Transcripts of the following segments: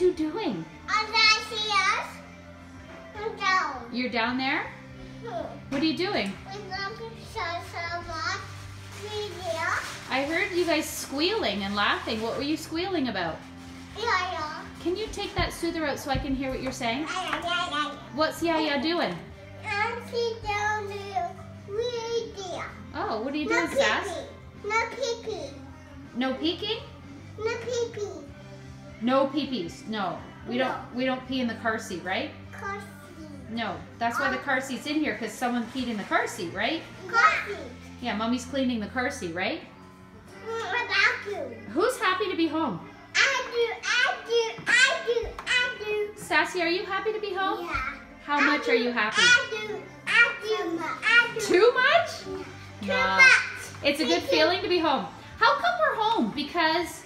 two doing? I'm trying to see us. I'm down. You're down there? What are you doing? I heard you guys squealing and laughing. What were you squealing about? Can you take that soother out so I can hear what you're saying? What's Yaya doing? Oh, what are you doing, Sass? No pee-pee. No peeking? No pee-pee. No pee-pees. No. We don't pee in the car seat, right? Car seat. No. That's why the car seat's in here, because someone peed in the car seat, right? Car seat. Yeah, Mommy's cleaning the car seat, right? What about you? Who's happy to be home? I do. Sassy, are you happy to be home? Yeah. How much are you happy? I do. Too much? No. Too much. It's a good feeling to be home. How come we're home? Because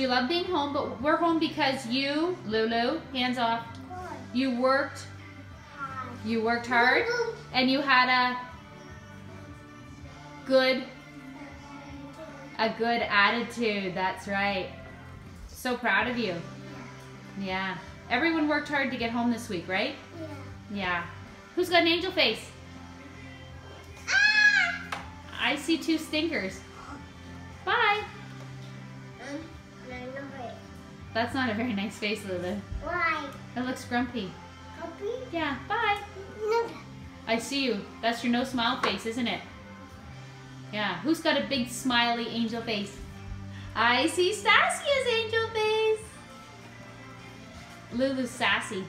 you love being home, but we're home because you, Lulu, hands off, you worked hard, and you had a good attitude. That's right. So proud of you. Yeah. Everyone worked hard to get home this week, right? Yeah. Who's got an angel face? I see two stinkers. Bye. That's not a very nice face, Lulu. Why? It looks grumpy. Grumpy? Yeah. Bye. No. I see you. That's your no smile face, isn't it? Yeah. Who's got a big smiley angel face? I see Sassy's angel face. Lulu's sassy.